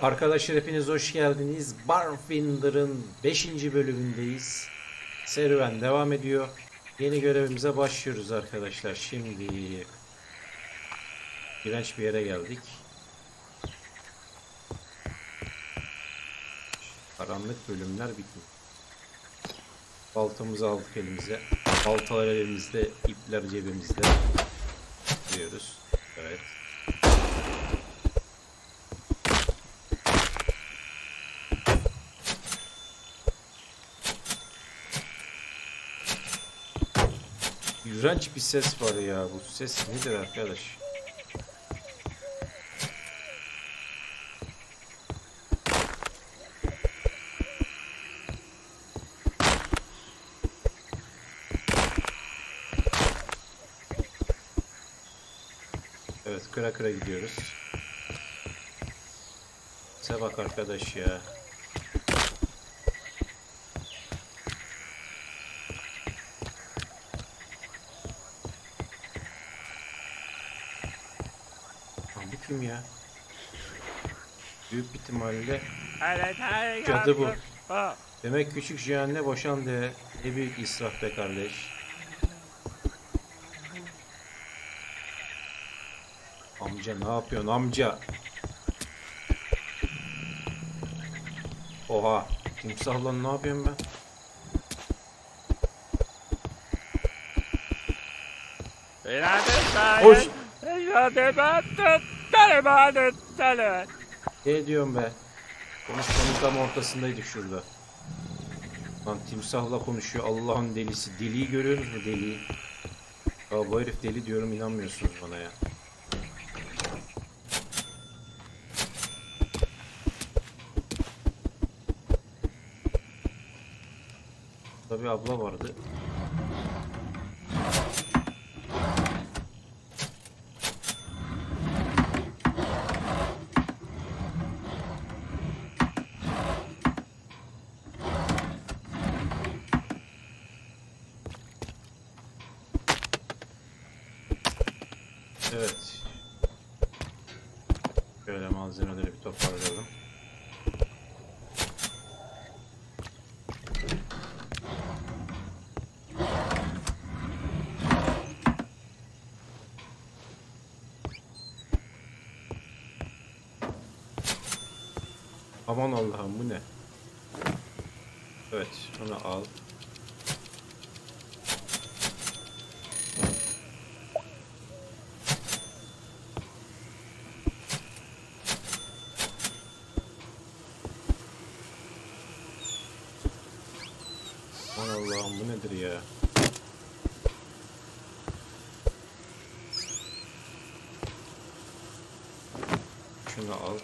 Arkadaşlar hepiniz hoş geldiniz. Barn Finder'ın 5. bölümündeyiz. Serüven devam ediyor. Yeni görevimize başlıyoruz arkadaşlar. Şimdi iğrenç bir yere geldik. Karanlık bölümler bitti. Baltamızı aldık elimize. Baltalar elimizde, ipler cebimizde. Diyoruz. Evet. İğrenç bir ses var ya. Bu ses nedir arkadaş? Evet, kıra kıra gidiyoruz. Bize bak arkadaş ya. Kim ya? Büyük ihtimalle cadı bu. Demek küçük Cihan'la boşandı. Ne büyük israf be kardeş. Amca ne yapıyorsun amca? Oha, timsahla ne yapıyorum ben? Hoş. Ne diyorum be? Konuşmanın tam ortasındaydık şurada. Lan timsahla konuşuyor Allah'ın delisi. Deliyi görüyor musun, deliyi? Ya bu herif deli diyorum, inanmıyorsunuz bana ya. Burada bir abla vardı. Evet. Şöyle malzemeleri bir toparlayalım. Aman Allah'ım, bu ne? Evet, onu al. Allah'ım, bu nedir ya? Şunu al.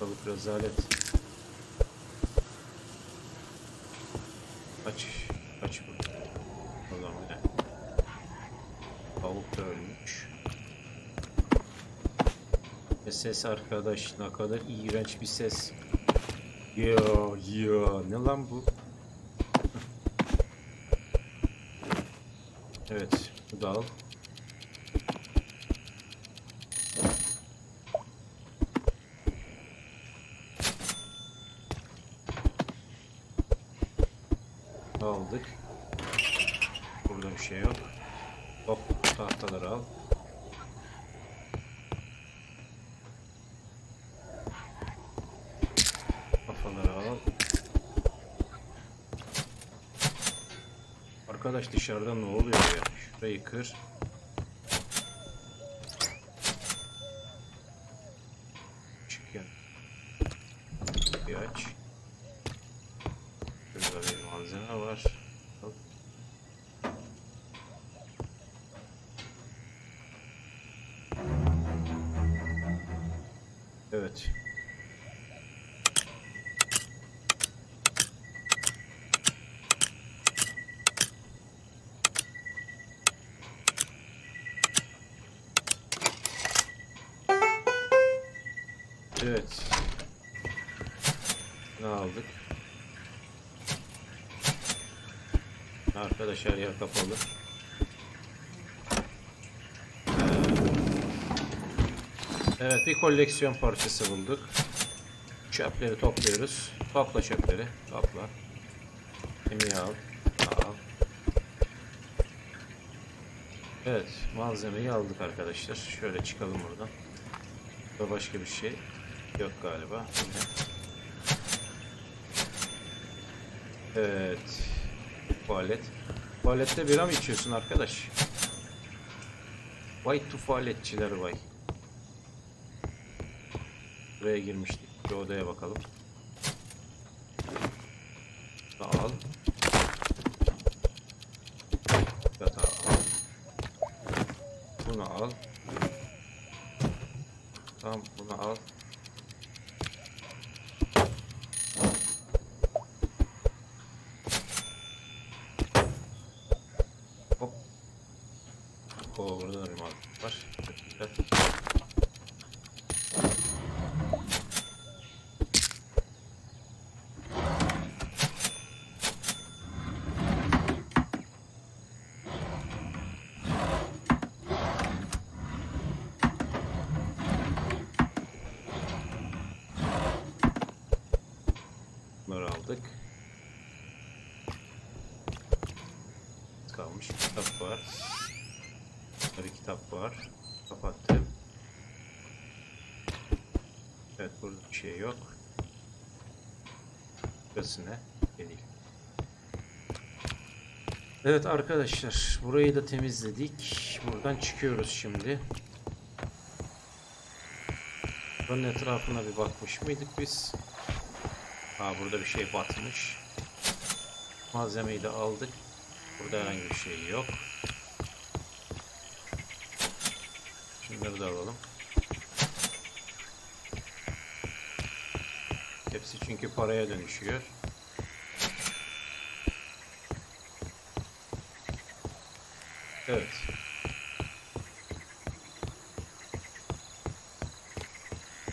Balık rezalet. Aç. Aç bunu. Tavuk da ölmüş. Ve ses arkadaş, ne kadar iğrenç bir ses. Ya ne lan bu? Evet, bu da al. Aldık. Burada bir şey yok. Hop, tahtaları al. Kafaları al. Arkadaş dışarıda ne oluyor ya? Şurayı kır. Çık ya. Bir aç. Şurada bir malzeme var. Hop. Evet. Evet. Ne aldık? Arkadaşlar yer kapalı. Evet, bir koleksiyon parçası bulduk. Çöpleri topluyoruz. Topla çöpleri. Topla. Kimi al. Al. Evet, malzemeyi aldık arkadaşlar. Şöyle çıkalım buradan. Burada başka bir şey yok galiba. Evet. Tuvalet. Tuvalette bira mı içiyorsun arkadaş? Vay tuvaletçiler vay. Buraya girmiştik. Bir odaya bakalım. Al. Yatağı al. Bunu al. Tamam, bunu al. Hop. Oo, burada da bir var. Kalmış kitap var. Bir kitap var. Kapattım. Evet, burada bir şey yok. Burası ne? Değil. Evet arkadaşlar, burayı da temizledik. Buradan çıkıyoruz şimdi. Bunun etrafına bir bakmış mıydık biz? Aa, burada bir şey batmış. Malzemeyi de aldık. Burada herhangi bir şey yok. Şunları da alalım. Hepsi çünkü paraya dönüşüyor. Evet.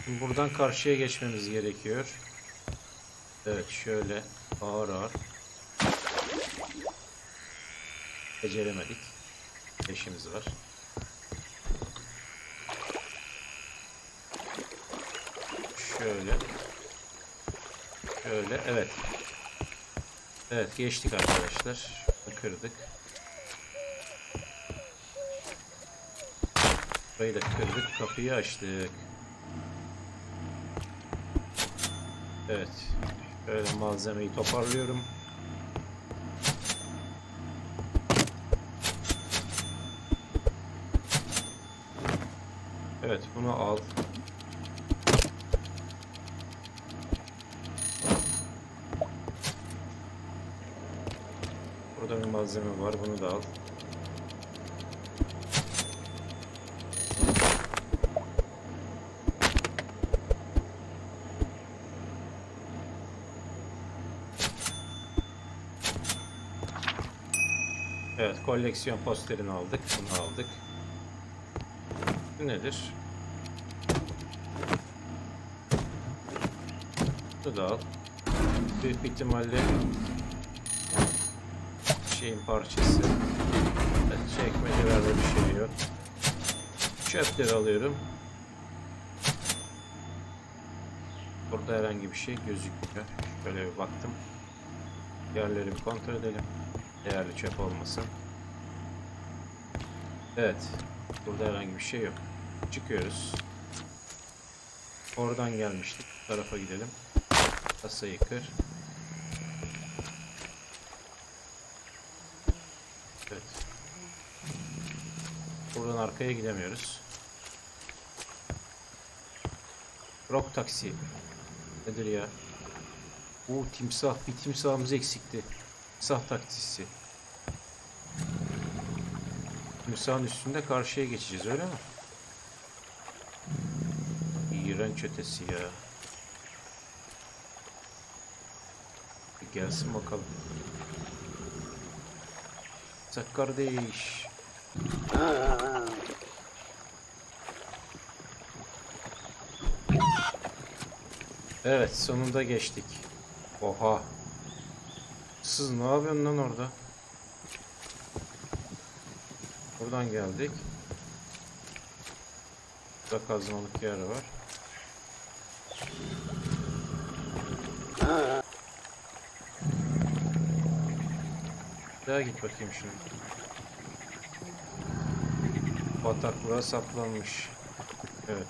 Şimdi buradan karşıya geçmemiz gerekiyor. Evet, şöyle ağır ağır. Beceremedik. Eşimiz var. Şöyle. Şöyle. Evet. Evet, geçtik arkadaşlar. Kırdık. Burayı da kırdık. Kapıyı açtık. Evet. Böyle malzemeyi toparlıyorum. Evet, bunu al. Burada bir malzeme var, bunu da al. Evet, koleksiyon posterini aldık, bunu aldık. Bu nedir? Bunu da al. Büyük ihtimalle şeyin parçası. Evet, çekmecelerde bir şey yok. Çöpleri alıyorum. Burada herhangi bir şey gözükmüyor. Şöyle bir baktım. Yerleri bir kontrol edelim. Değerli çöp olmasın. Evet. Burada herhangi bir şey yok. Çıkıyoruz. Oradan gelmiştik. Bu tarafa gidelim. Kasayı kır. Evet. Buradan arkaya gidemiyoruz. Rock taksi. Nedir ya? Bu timsah. Bir timsahımız eksikti. Timsah taksisi. Timsahın üstünde karşıya geçeceğiz, öyle mi? İğrenç ötesi ya. Bir gelsin bakalım. Sak kardeş. Evet, sonunda geçtik. Oha. Siz ne yapıyorsun lan orada? Buradan geldik. Burada kazmalık yer var. Daha git bakayım şimdi. Bataklığa saplanmış. Evet.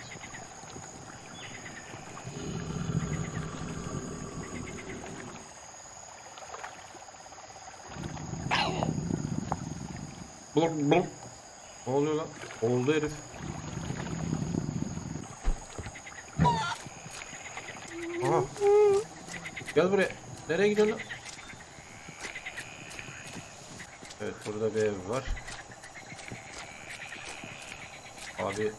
Blum blum. Ne oluyor lan? Oldu herif. Aha. Gel buraya. Nereye gidiyorsun lan? Evet, burada bir ev var. Abi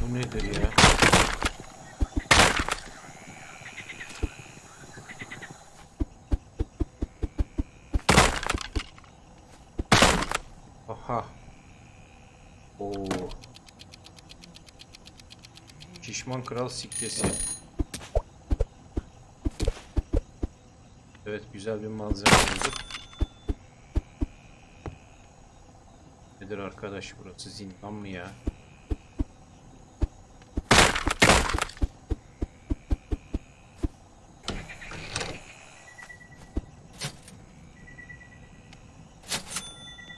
bu nedir ya? Aha. Oo. Şişman kral sikkesi. Evet, güzel bir malzeme bulduk. Nedir arkadaş, burası zindan mı ya?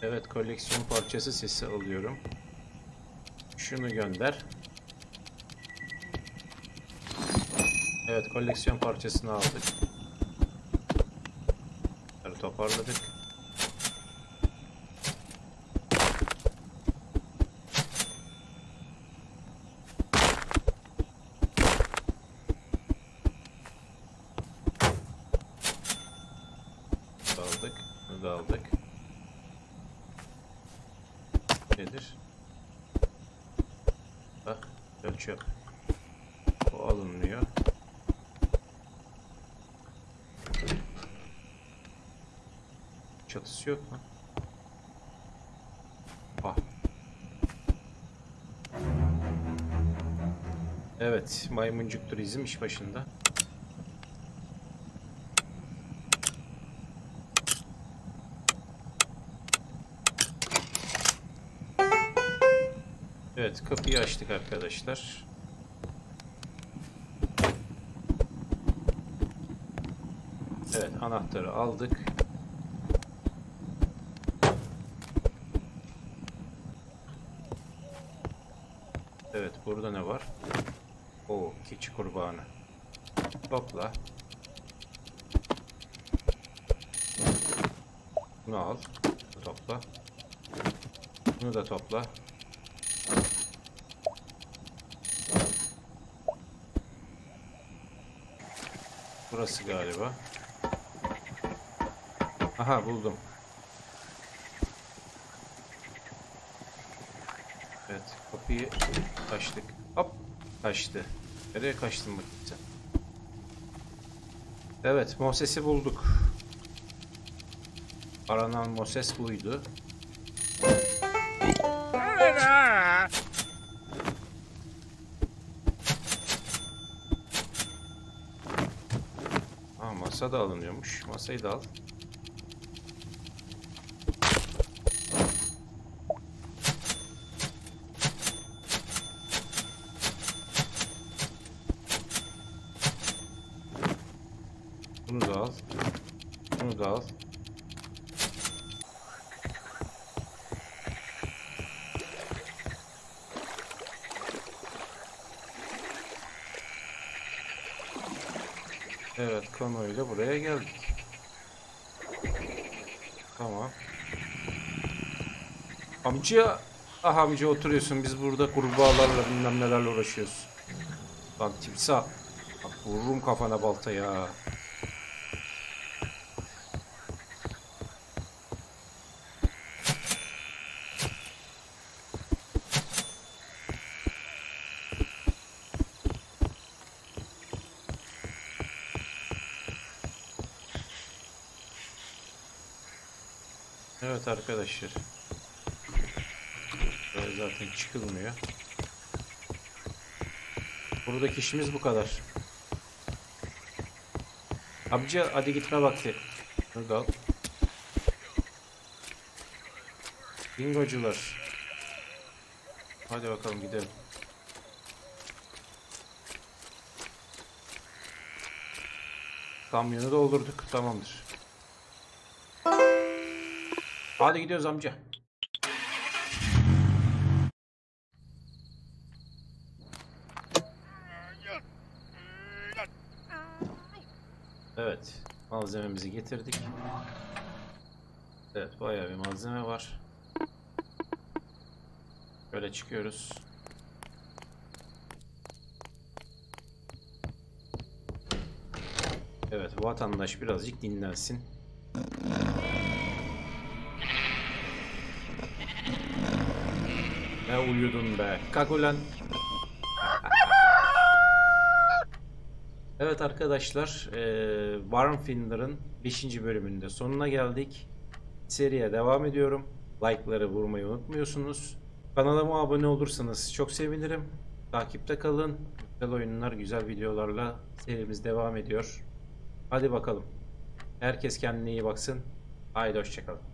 Evet, koleksiyon parçası sesi alıyorum. Şunu gönder. Evet, koleksiyon parçasını aldık. Bunları toparladık. Nedir? Bak, ölçüyor. O alınmıyor. Çatısı yok mu? Ah. Evet, maymuncuk turizm iş başında. Evet, kapıyı açtık arkadaşlar. Evet, anahtarı aldık. Evet, burada ne var? Oo, keçi kurbanı. Topla. Bunu al. Bunu topla. Bunu da topla. Burası galiba. Aha, buldum. Evet, kapıyı açtık. Hop, açtı. Nereye kaçtın bakayım sen? Evet, Moses'i bulduk. Aranan Moses buydu. Masa da alınıyormuş. Masayı da al. Bunu da al. Bunu da al. Evet, konuyla buraya geldik. Tamam. Amca, ah amca oturuyorsun, biz burada kurbağalarla bilmem nelerle uğraşıyoruz. Lan timsah, bak vururum kafana balta ya. Evet arkadaşlar, böyle zaten çıkılmıyor. Buradaki işimiz bu kadar. Amca, hadi gitme vakti. Şurada al. Bingocular. Hadi bakalım gidelim. Kamyonu doldurduk. Tamamdır. Hadi gidiyoruz amca. Evet. Malzememizi getirdik. Evet. Bayağı bir malzeme var. Böyle çıkıyoruz. Evet. Vatandaş birazcık dinlensin. Ne uyudun be? Kalk ulan. Evet arkadaşlar, Barn Finder'ın 5. bölümünde sonuna geldik. Seriye devam ediyorum. Like'ları vurmayı unutmuyorsunuz. Kanalıma abone olursanız çok sevinirim. Takipte kalın. Güzel oyunlar, güzel videolarla serimiz devam ediyor. Hadi bakalım. Herkes kendine iyi baksın. Haydi hoşçakalın.